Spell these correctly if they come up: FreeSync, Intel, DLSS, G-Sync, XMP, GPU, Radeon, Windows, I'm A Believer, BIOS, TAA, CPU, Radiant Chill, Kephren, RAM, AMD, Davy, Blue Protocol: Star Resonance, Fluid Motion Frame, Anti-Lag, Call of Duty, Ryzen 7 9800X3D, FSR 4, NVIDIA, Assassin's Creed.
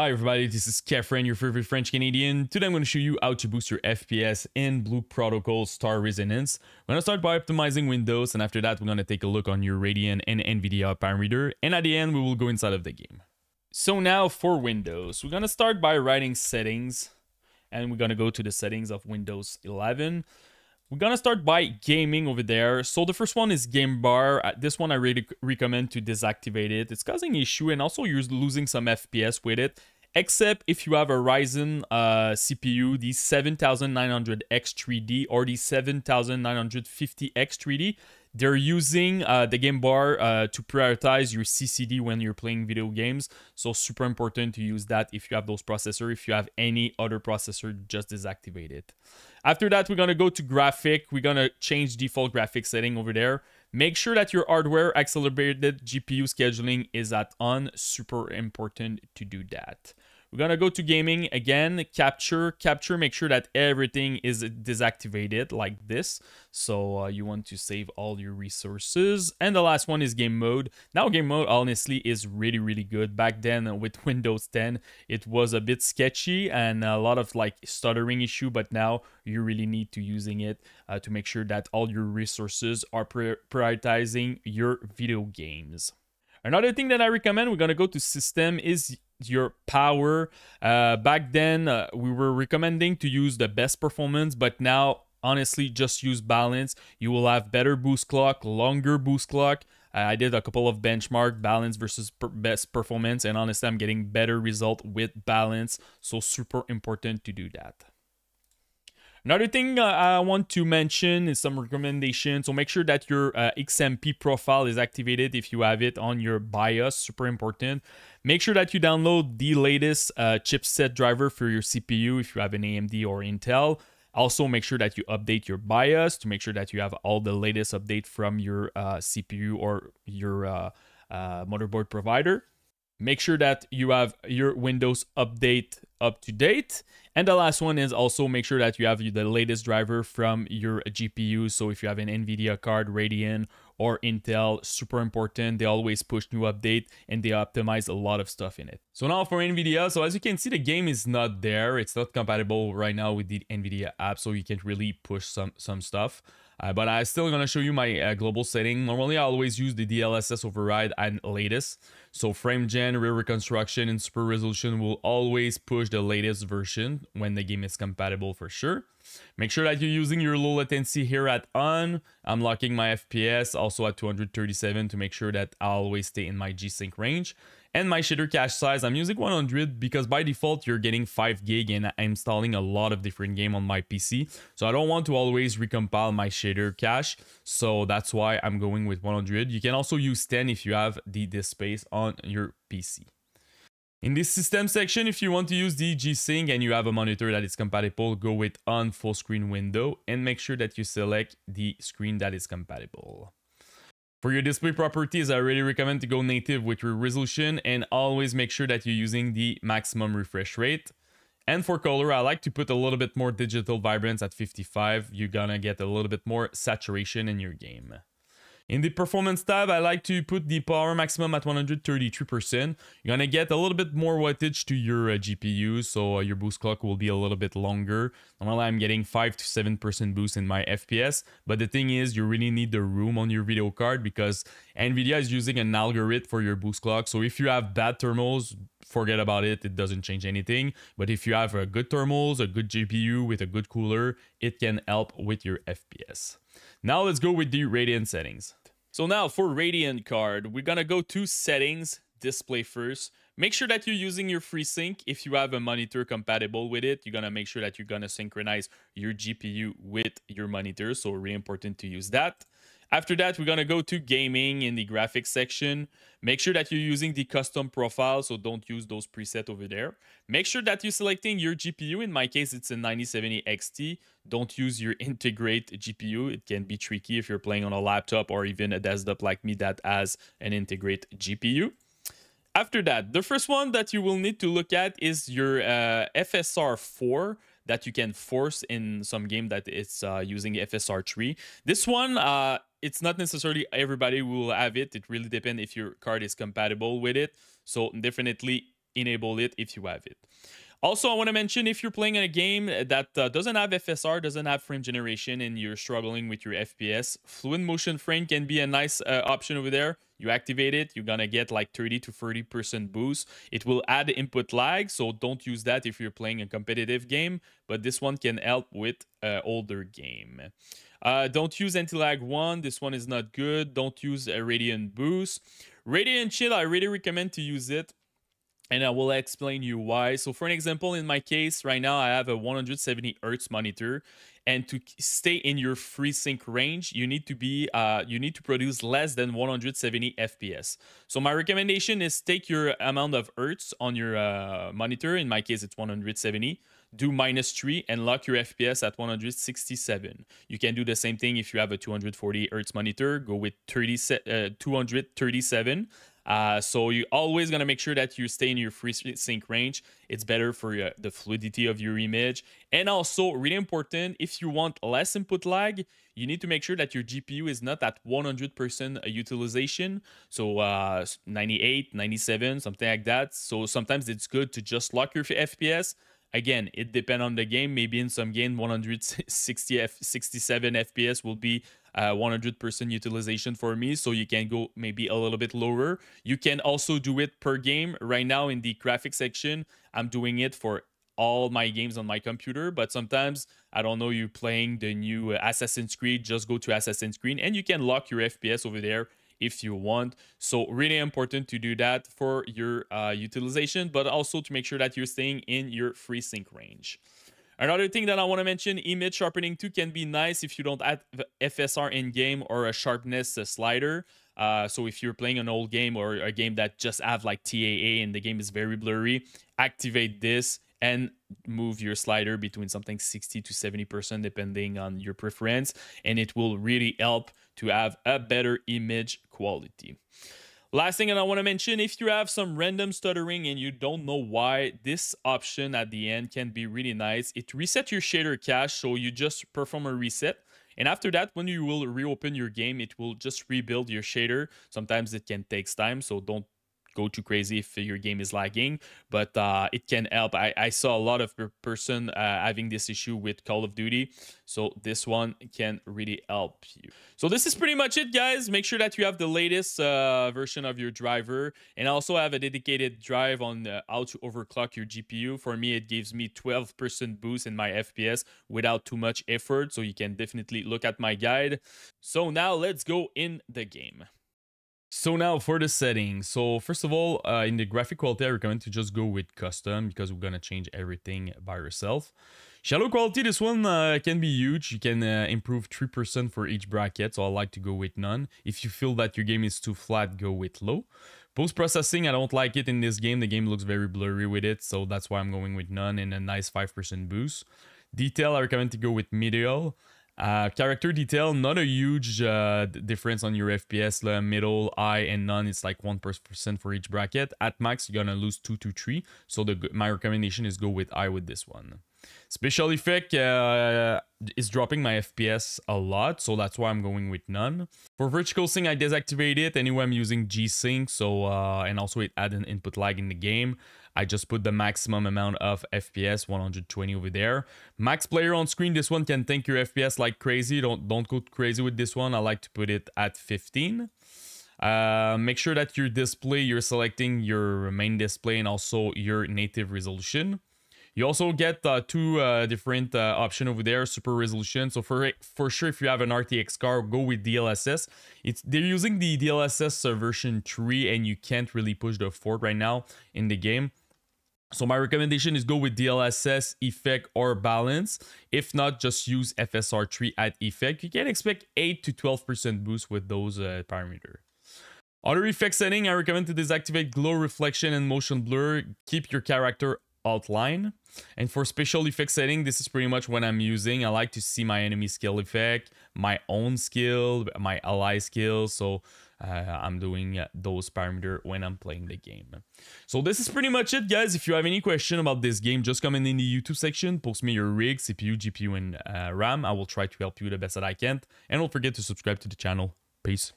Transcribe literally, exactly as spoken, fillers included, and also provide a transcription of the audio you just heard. Hi everybody, this is Kephren, your favorite French Canadian. Today I'm going to show you how to boost your F P S in Blue Protocol Star Resonance. We're going to start by optimizing Windows, and after that we're going to take a look on your Radeon and NVIDIA parameter, and at the end we will go inside of the game. So now for Windows, we're going to start by writing settings, and we're going to go to the settings of Windows eleven. We're going to start by gaming over there. So the first one is game bar. This one I really recommend to deactivate it. It's causing an issue, and also you're losing some F P S with it. Except if you have a Ryzen uh, C P U, the seventy-nine hundred X three D or the seventy-nine fifty X three D, they're using uh, the game bar uh, to prioritize your C C D when you're playing video games. So super important to use that if you have those processors. If you have any other processor, just deactivate it. After that, we're going to go to graphic. We're going to change default graphic setting over there. Make sure that your hardware accelerated G P U scheduling is at on. Super important to do that. We're going to go to gaming again, capture, capture. Make sure that everything is deactivated like this. So uh, you want to save all your resources. And the last one is game mode. Now game mode honestly is really, really good. Back then with Windows ten, it was a bit sketchy and a lot of like stuttering issue. But now you really need to using it uh, to make sure that all your resources are prioritizing your video games. Another thing that I recommend, we're going to go to system, is your power. Uh, back then uh, we were recommending to use the best performance, but now honestly just use balance. You will have better boost clock, longer boost clock. uh, I did a couple of benchmark, balance versus per best performance, and honestly I'm getting better result with balance, so super important to do that. Another thing uh, I want to mention is some recommendations. So make sure that your uh, X M P profile is activated if you have it on your BIOS, super important. Make sure that you download the latest uh, chipset driver for your C P U if you have an A M D or Intel. Also, make sure that you update your BIOS to make sure that you have all the latest update from your uh, C P U or your uh, uh, motherboard provider. Make sure that you have your Windows update up to date. And the last one is also make sure that you have the latest driver from your G P U. So if you have an NVIDIA card, Radeon or Intel, super important. They always push new update and they optimize a lot of stuff in it. So now for NVIDIA. So as you can see, the game is not there. It's not compatible right now with the NVIDIA app. So you can't really push some, some stuff. Uh, but I'm still going to show you my uh, global setting. Normally, I always use the D L S S override and latest. So frame gen, rear reconstruction, and super resolution will always push the latest version when the game is compatible for sure. Make sure that you're using your low latency here at on. I'm locking my F P S also at two hundred thirty-seven to make sure that I always stay in my G-Sync range. And my shader cache size, I'm using one hundred because by default you're getting five gig and I'm installing a lot of different game on my P C. So I don't want to always recompile my shader cache. So that's why I'm going with one hundred. You can also use ten if you have the disk space on your P C. In this system section, if you want to use the G-Sync and you have a monitor that is compatible, go with on full screen window and make sure that you select the screen that is compatible. For your display properties, I really recommend to go native with your resolution and always make sure that you're using the maximum refresh rate. And for color, I like to put a little bit more digital vibrance at fifty-five. You're gonna get a little bit more saturation in your game. In the performance tab, I like to put the power maximum at one hundred thirty-three percent. You're gonna get a little bit more wattage to your uh, G P U, so uh, your boost clock will be a little bit longer. Normally, I'm getting five to seven percent boost in my F P S, but the thing is, you really need the room on your video card because NVIDIA is using an algorithm for your boost clock. So if you have bad thermals, forget about it, it doesn't change anything. But if you have a good thermals, a good G P U with a good cooler, it can help with your F P S. Now let's go with the Radeon settings. So now for Radeon card, we're gonna go to settings, display first. Make sure that you're using your FreeSync. If you have a monitor compatible with it, you're gonna make sure that you're gonna synchronize your G P U with your monitor. So really important to use that. After that, we're gonna go to gaming in the graphics section. Make sure that you're using the custom profile, so don't use those presets over there. Make sure that you're selecting your G P U. In my case, it's a ninety seventy X T. Don't use your integrate G P U. It can be tricky if you're playing on a laptop or even a desktop like me that has an integrate G P U. After that, the first one that you will need to look at is your uh, F S R four. That you can force in some game that it's uh, using F S R three. This one, uh, it's not necessarily everybody will have it. It really depends if your card is compatible with it. So definitely enable it if you have it. Also, I want to mention, if you're playing in a game that uh, doesn't have F S R, doesn't have frame generation, and you're struggling with your F P S, Fluid Motion Frame can be a nice uh, option over there. You activate it, you're going to get like thirty to thirty percent boost. It will add input lag, so don't use that if you're playing a competitive game, but this one can help with uh, older game. Uh, don't use Anti-Lag one. This one is not good. Don't use a Radiant Boost. Radiant Chill, I really recommend to use it, and I will explain you why. So for an example, in my case, right now, I have a one hundred seventy hertz monitor, and to stay in your FreeSync range, you need to be, uh, you need to produce less than one hundred seventy F P S. So my recommendation is take your amount of hertz on your uh, monitor. In my case, it's one hundred seventy. Do minus three and lock your F P S at one hundred sixty-seven. You can do the same thing if you have a two hundred forty hertz monitor. Go with thirty, uh, two hundred thirty-seven. Uh, so you're always going to make sure that you stay in your FreeSync range. It's better for uh, the fluidity of your image. And also, really important, if you want less input lag, you need to make sure that your G P U is not at one hundred percent utilization. So uh, ninety-eight, ninety-seven, something like that. So sometimes it's good to just lock your F P S. Again, it depends on the game. Maybe in some game, one hundred sixty-seven F P S will be one hundred percent uh, utilization for me, so you can go maybe a little bit lower. You can also do it per game. Right now in the graphics section, I'm doing it for all my games on my computer, but sometimes, I don't know, you're playing the new Assassin's Creed, just go to Assassin's Creed, and you can lock your F P S over there if you want. So really important to do that for your uh, utilization, but also to make sure that you're staying in your FreeSync range. Another thing that I want to mention, image sharpening too can be nice if you don't add F S R in game or a sharpness slider. Uh, so if you're playing an old game or a game that just have like T A A and the game is very blurry, activate this and move your slider between something sixty to seventy percent depending on your preference, and it will really help to have a better image quality. Last thing that I want to mention, if you have some random stuttering and you don't know why, this option at the end can be really nice. It resets your shader cache, so you just perform a reset. And after that, when you will reopen your game, it will just rebuild your shader. Sometimes it can take time, so don't go too crazy if your game is lagging, but uh, it can help. I, I saw a lot of person uh, having this issue with Call of Duty, so this one can really help you. So this is pretty much it, guys. Make sure that you have the latest uh, version of your driver, and also have a dedicated drive on uh, how to overclock your G P U. For me, it gives me twelve percent boost in my F P S without too much effort, so you can definitely look at my guide. So now let's go in the game. So now for the settings. So first of all, uh, in the graphic quality, I recommend to just go with custom because we're going to change everything by yourself. Shadow quality, this one uh, can be huge. You can uh, improve three percent for each bracket. So I like to go with none. If you feel that your game is too flat, go with low. Post-processing, I don't like it in this game. The game looks very blurry with it. So that's why I'm going with none and a nice five percent boost. Detail, I recommend to go with medial. Uh, character detail, not a huge uh, difference on your F P S. uh, middle, high, and none. It's like one percent for each bracket. At max, you're gonna lose two to three. So the, my recommendation is go with high with this one. Special effect uh, is dropping my F P S a lot, so that's why I'm going with none. For vertical sync, I deactivate it. Anyway, I'm using G-Sync, so uh, and also it adds an input lag in the game. I just put the maximum amount of F P S, one hundred twenty over there. Max player on screen, this one can tank your F P S like crazy. Don't, don't go crazy with this one. I like to put it at fifteen. Uh, make sure that your display, you're selecting your main display and also your native resolution. You also get uh, two uh, different uh, options over there, super resolution. So for for sure, if you have an R T X card, go with D L S S. It's, they're using the D L S S uh, version three, and you can't really push the fourth right now in the game. So my recommendation is go with D L S S, effect, or balance. If not, just use F S R three at effect. You can expect eight to twelve percent boost with those uh, parameters. Other effect setting, I recommend to deactivate glow, reflection, and motion blur. Keep your character outline. And for special effect setting, this is pretty much what I'm using. I like to see my enemy skill effect, my own skill, my ally skill. So uh, I'm doing those parameters when I'm playing the game. So this is pretty much it, guys. If you have any question about this game, just comment in the YouTube section. Post me your rig, C P U, G P U, and uh, RAM. I will try to help you the best that I can. And don't forget to subscribe to the channel. Peace.